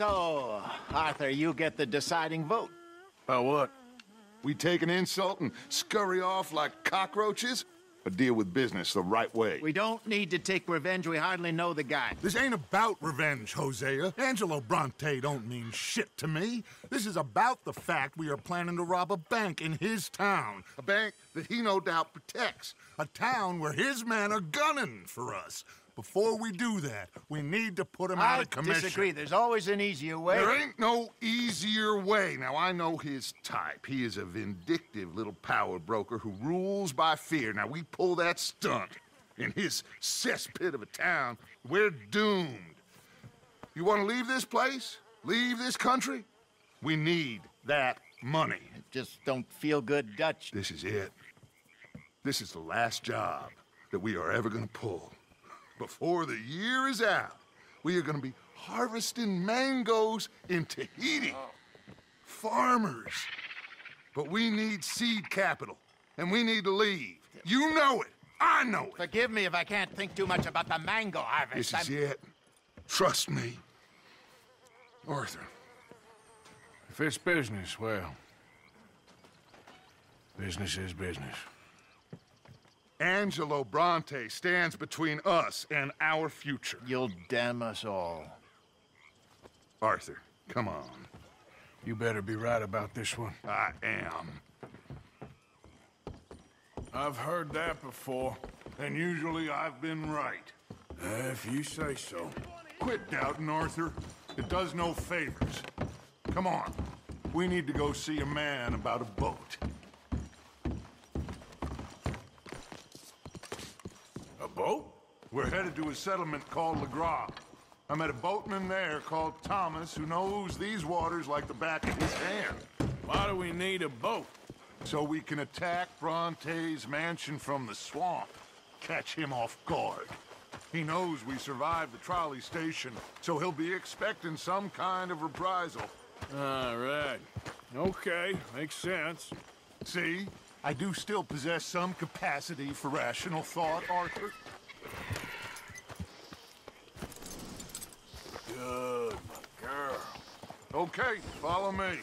So, Arthur, you get the deciding vote. About what? We take an insult and scurry off like cockroaches? Or deal with business the right way? We don't need to take revenge. We hardly know the guy. This ain't about revenge, Hosea. Angelo Bronte don't mean shit to me. This is about the fact we are planning to rob a bank in his town. A bank that he no doubt protects. A town where his men are gunning for us. Before we do that, we need to put him out of commission. I disagree. There's always an easier way. There ain't no easier way. Now, I know his type. He is a vindictive little power broker who rules by fear. Now, we pull that stunt in his cesspit of a town, we're doomed. You want to leave this place? Leave this country? We need that money. I just don't feel good, Dutch. This is it. This is the last job that we are ever going to pull. Before the year is out, we are going to be harvesting mangoes in Tahiti. Farmers. But we need seed capital, and we need to leave. You know it. I know it. Forgive me if I can't think too much about the mango harvest. This is it. Trust me. Arthur. If it's business, well, business is business. Angelo Bronte stands between us and our future. You'll damn us all. Arthur, come on. You better be right about this one. I am. I've heard that before, and usually I've been right. If you say so. Quit doubting, Arthur. It does no favors. Come on. We need to go see a man about a boat. Boat? We're headed to a settlement called Lagras. I met a boatman there called Thomas who knows these waters like the back of his hand. Why do we need a boat? So we can attack Bronte's mansion from the swamp. Catch him off guard. He knows we survived the trolley station, so he'll be expecting some kind of reprisal. All right. Okay, makes sense. See? I do still possess some capacity for rational thought, Arthur. Good, my girl. Okay, follow me.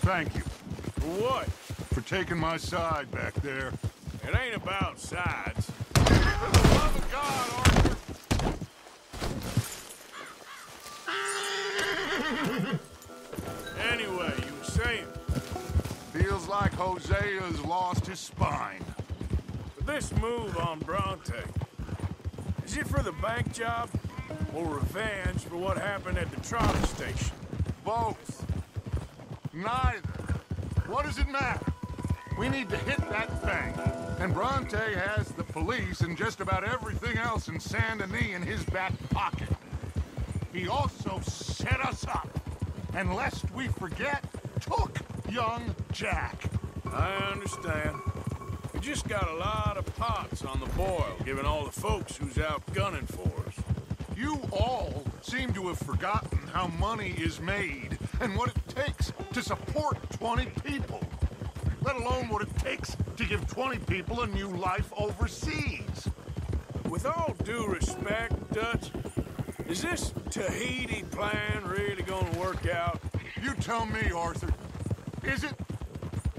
Thank you. For what? For taking my side back there. It ain't about sides. For the love of God, Arthur! Anyway, you were saying. Feels like Hosea's lost his spine. But this move on Bronte, is it for the bank job or revenge for what happened at the trolley station? Both. Neither. What does it matter? We need to hit that bank. And Bronte has the police and just about everything else in Saint Denis in his back pocket. He also set us up, and lest we forget, took young Jack. I understand. We just got a lot of pots on the boil, given all the folks who's out gunning for us. You all seem to have forgotten how money is made and what it takes to support 20 people, let alone what it takes to give 20 people a new life overseas. With all due respect, Dutch, is this Tahiti plan really gonna work out? You tell me, Arthur. Is it?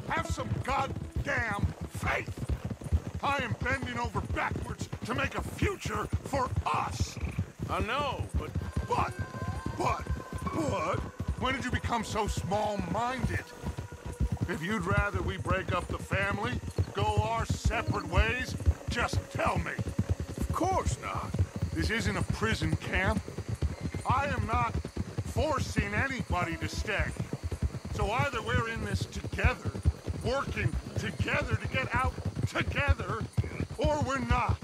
Have some goddamn faith. I am bending over backwards to make a future for us. I know, but... But? When did you become so small-minded? If you'd rather we break up the family, go our separate ways, just tell me. Of course not. This isn't a prison camp. I am not forcing anybody to stay. So either we're in this together, working together to get out together, or we're not.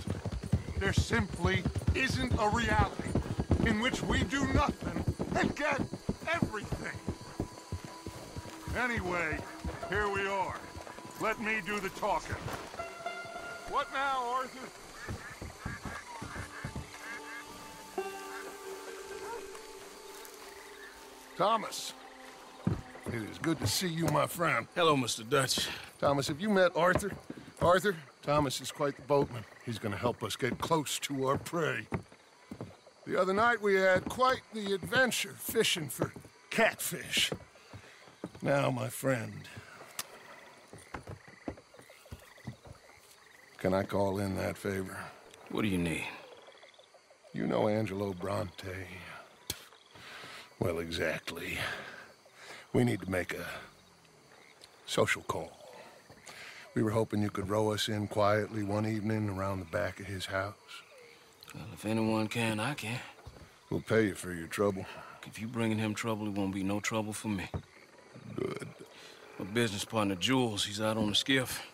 There simply isn't a reality in which we do nothing and get everything. Anyway, here we are. Let me do the talking. What now, Arthur? Thomas, it is good to see you, my friend. Hello, Mr. Dutch. Thomas, have you met Arthur? Arthur, Thomas is quite the boatman. He's going to help us get close to our prey. The other night we had quite the adventure fishing for catfish. Now, my friend, can I call in that favor? What do you need? You know Angelo Bronte. Well, exactly. We need to make a social call. We were hoping you could row us in quietly one evening around the back of his house. Well, if anyone can, I can. We'll pay you for your trouble. If you're bringing him trouble, it won't be no trouble for me. Good. My business partner, Jules, he's out on the skiff.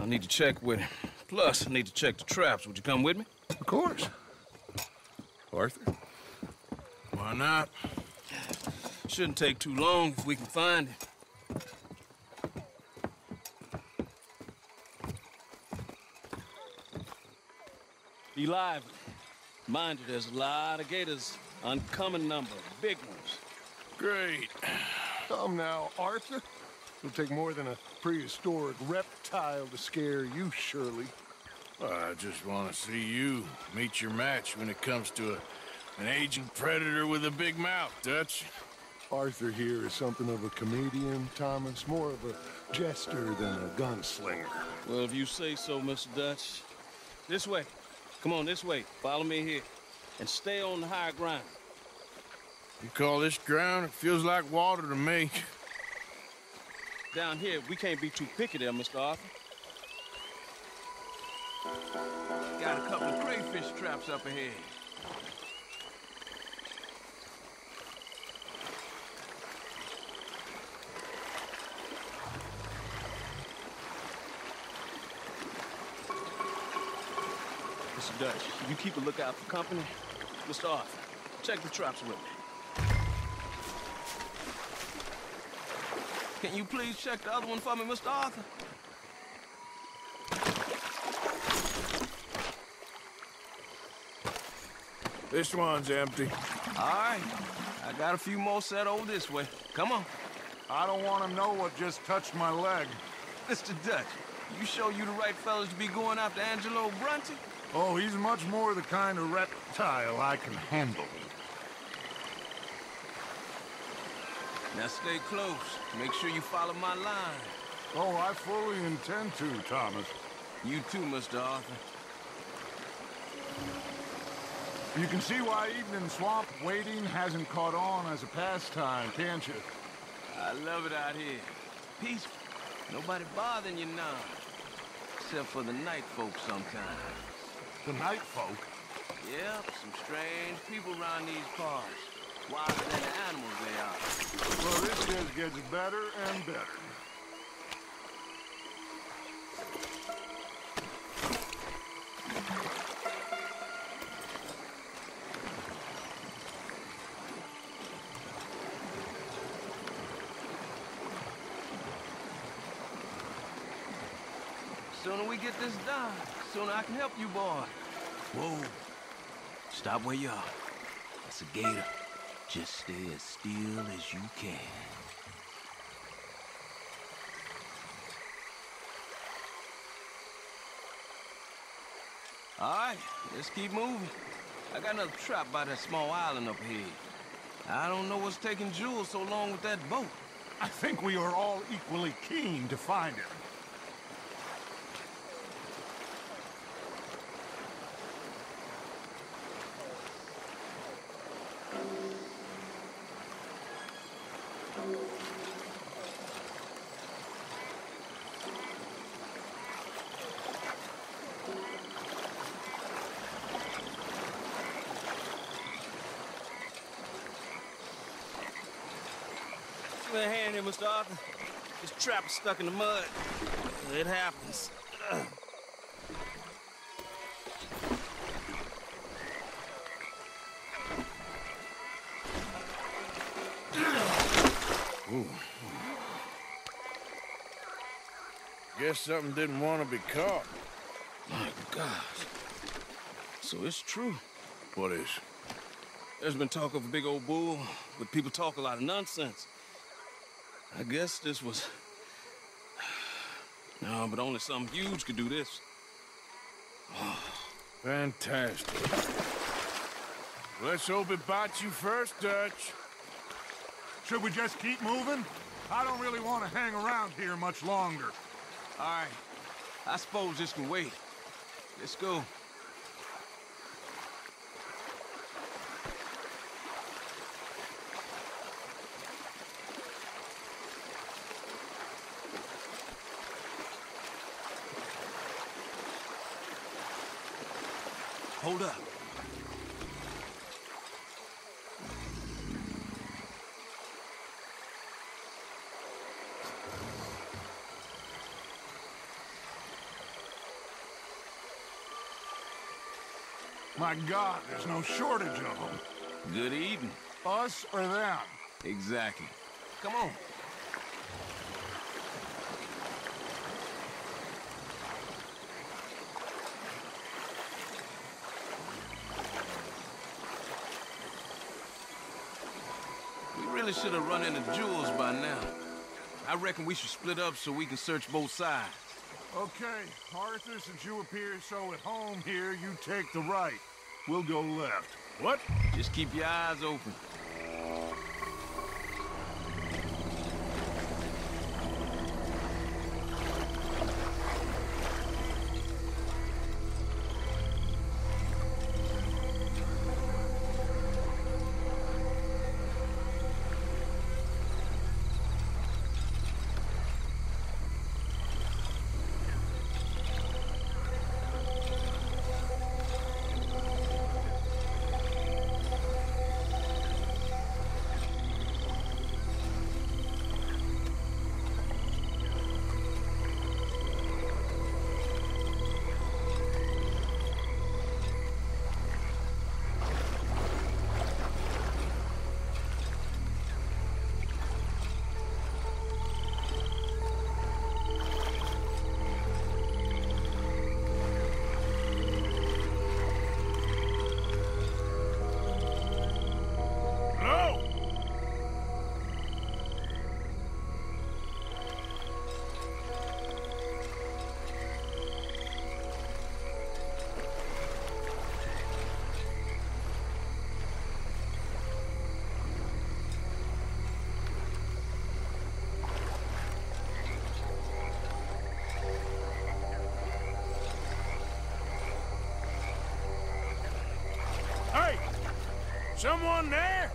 I need to check with him. Plus, I need to check the traps. Would you come with me? Of course. Arthur? Why not? Shouldn't take too long if we can find him. Be lively. Mind you, there's a lot of gators. Uncommon number. Big ones. Great. Come now, Arthur. It'll take more than a prehistoric reptile to scare you, surely. Well, I just want to see you meet your match when it comes to an aging predator with a big mouth, Dutch. Arthur here is something of a comedian, Thomas. More of a jester than a gunslinger. Well, if you say so, Mr. Dutch. This way. Come on, this way. Follow me here. And stay on the higher ground. You call this ground? It feels like water to me. Down here, we can't be too picky there, Mr. Arthur. Got a couple of crayfish traps up ahead. Mr. Dutch, you keep a lookout for company. Mr. Arthur, check the traps with me. Can you please check the other one for me, Mr. Arthur? This one's empty. All right. I got a few more set over this way. Come on. I don't want to know what just touched my leg. Mr. Dutch, you sure you the right fellas to be going after Angelo Bronte? Oh, he's much more the kind of reptile I can handle. Now stay close. Make sure you follow my line. Oh, I fully intend to, Thomas. You too, Mr. Arthur. You can see why even in swamp, wading hasn't caught on as a pastime, can't you? I love it out here. Peaceful. Nobody bothering you now. Except for the night folk sometimes. The night folk? Yep, some strange people around these parts. Wilder than the animals they are. Well, this just gets better and better. Sooner we get this done, sooner I can help you, boy. Whoa. Stop where you are. That's a gator. Just stay as still as you can. All right, let's keep moving. I got another trap by that small island up here. I don't know what's taking Jules so long with that boat. I think we are all equally keen to find him. Hand here, Mr. Arthur. This trap is stuck in the mud. It happens. Ooh. Guess something didn't want to be caught. My gosh. So it's true. What is? There's been talk of a big old bull, but people talk a lot of nonsense. I guess this was... No, but only something huge could do this. Fantastic. Let's hope it bites you first, Dutch. Should we just keep moving? I don't really want to hang around here much longer. All right. I suppose this can wait. Let's go. Hold up. My God, there's no shortage of them. Good eating. Us or them? Exactly. Come on. We should have run into Jules by now. I reckon we should split up so we can search both sides. Okay, Arthur, since you appear so at home here, you take the right. We'll go left. What? Just keep your eyes open. Someone there?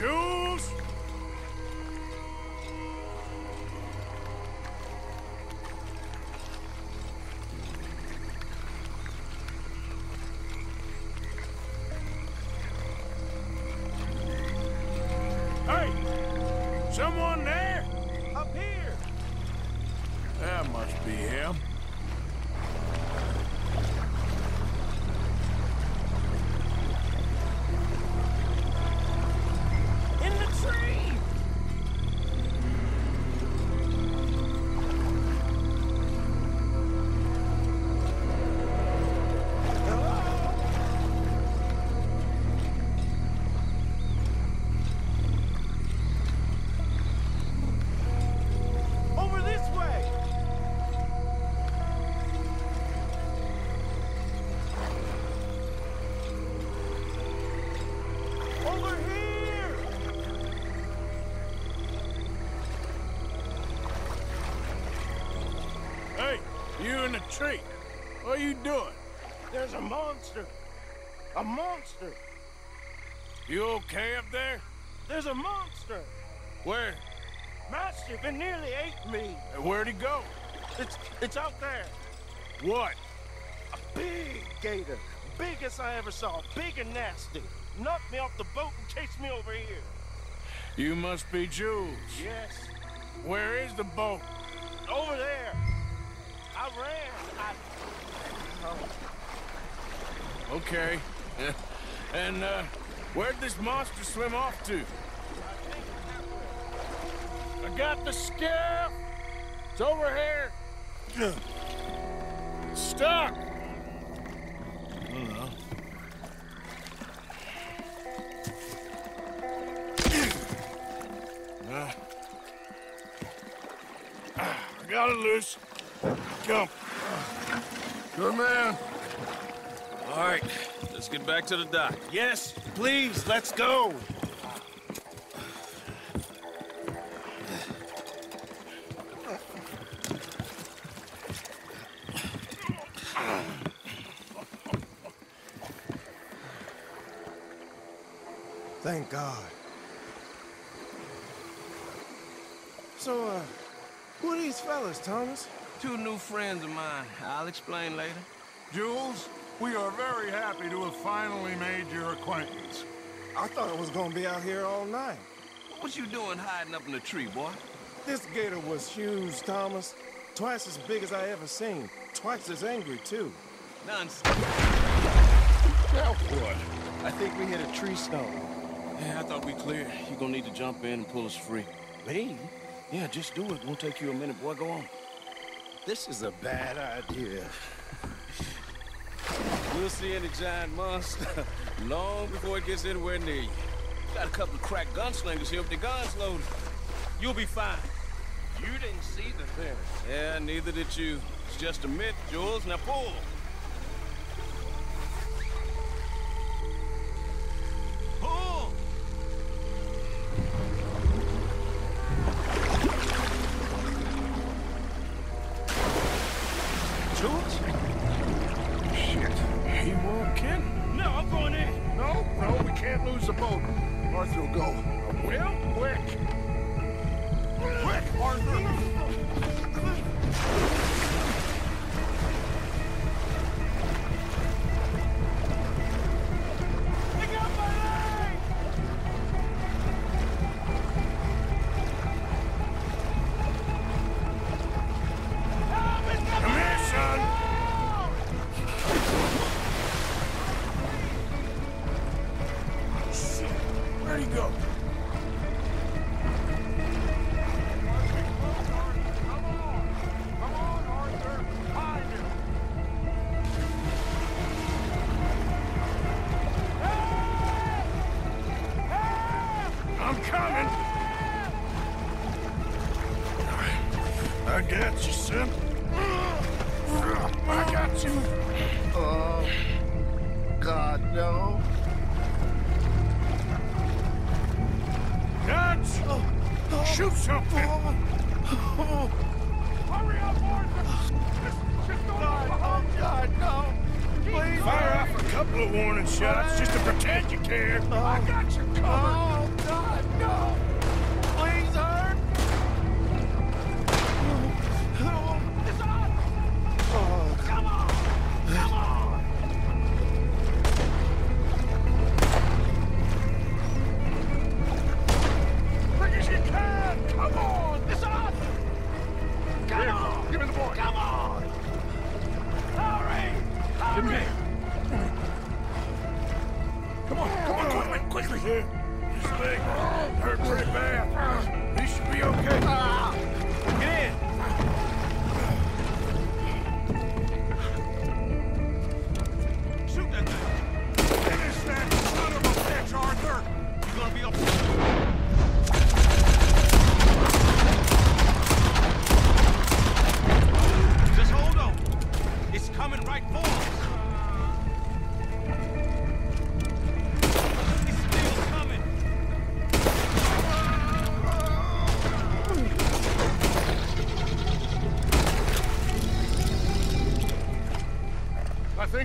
Jules? Someone there? Up here! That must be him. In the tree! Tree. What are you doing? There's a monster. A monster. You okay up there? There's a monster. Where? Mastiff, it nearly ate me. And where'd he go? It's out there. What? A big gator. Biggest I ever saw. Big and nasty. Knocked me off the boat and chased me over here. You must be Jules. Yes. Where is the boat? Over there. I ran. Oh. Okay. And where'd this monster swim off to? I got the scare. It's over here. Stuck. Jules. Go. Good man. All right, let's get back to the dock. Yes, please, let's go. Thank God. So, who are these fellas, Thomas? Two new friends of mine. I'll explain later. Jules, we are very happy to have finally made your acquaintance. I thought I was gonna be out here all night. What you doing hiding up in the tree, boy? This gator was huge, Thomas. Twice as big as I ever seen. Twice as angry, too. Nonsense. Now what? I think we hit a tree stump. Yeah, I thought we cleared. You're gonna need to jump in and pull us free. Me? Yeah, just do it. Won't take you a minute, boy. Go on. This is a bad idea. We'll see any giant monster long before it gets anywhere near you. Got a couple of crack gunslingers here with their guns loaded. You'll be fine. You didn't see the thing. Yeah, neither did you. It's just a myth, Jules. Now pull.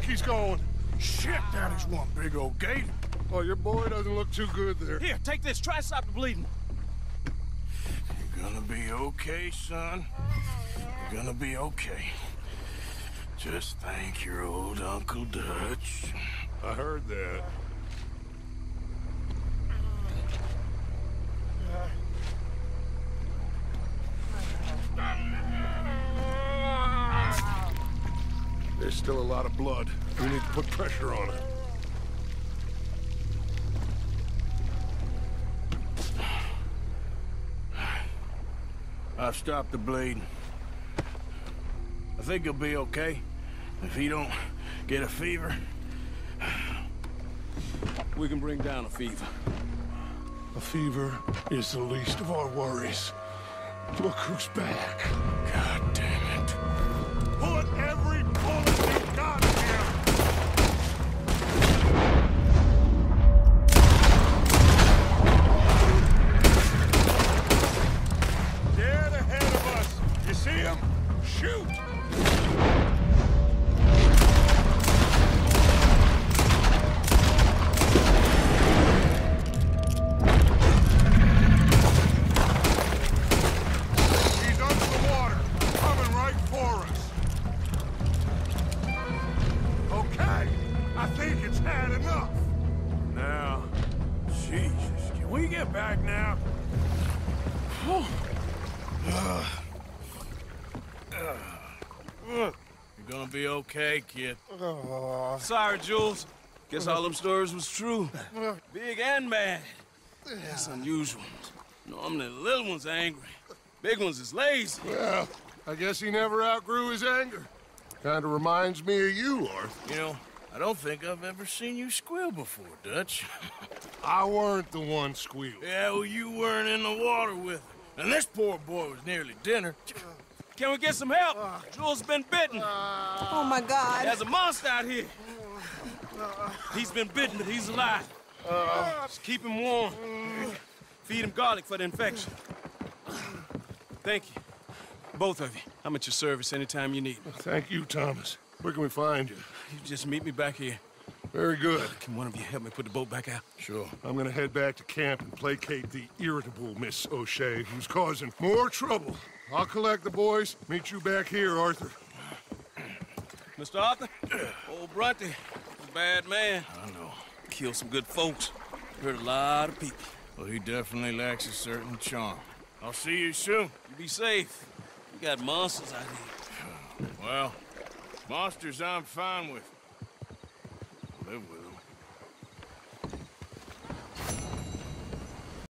He's going, shit, that is one big old gator. Oh, your boy doesn't look too good there. Here, take this. Try to stop the bleeding. You're gonna be okay, son. You're gonna be okay. Just thank your old Uncle Dutch. I heard that. There's still a lot of blood. We need to put pressure on it. I've stopped the bleeding. I think he'll be okay. If he don't get a fever, we can bring down a fever. A fever is the least of our worries. Look who's back. God damn it. had enough. Now, Jesus, can we get back now? You're gonna be okay, kid. Sorry, Jules. Guess all them stories was true. Big and bad. That's unusual. Normally, the little one's angry. Big one's is lazy. Well, I guess he never outgrew his anger. Kind of reminds me of you, Arthur. You know, I don't think I've ever seen you squeal before, Dutch. I weren't the one squeal. Yeah, well, you weren't in the water with him. And this poor boy was nearly dinner. Can we get some help? Jules been bitten. Oh, my God. There's a monster out here. He's been bitten, but he's alive. Just keep him warm. Feed him garlic for the infection. Thank you. Both of you. I'm at your service anytime you need me. Thank you, Thomas. Where can we find you? You just meet me back here. Very good. Can one of you help me put the boat back out? Sure. I'm gonna head back to camp and placate the irritable Miss O'Shea, who's causing more trouble. I'll collect the boys. Meet you back here, Arthur. Mr. Arthur? Old Bronte. Bad man. I know. Killed some good folks. Hurt a lot of people. Well, he definitely lacks a certain charm. I'll see you soon. You be safe. You got monsters out here. Well, monsters I'm fine with. Live with.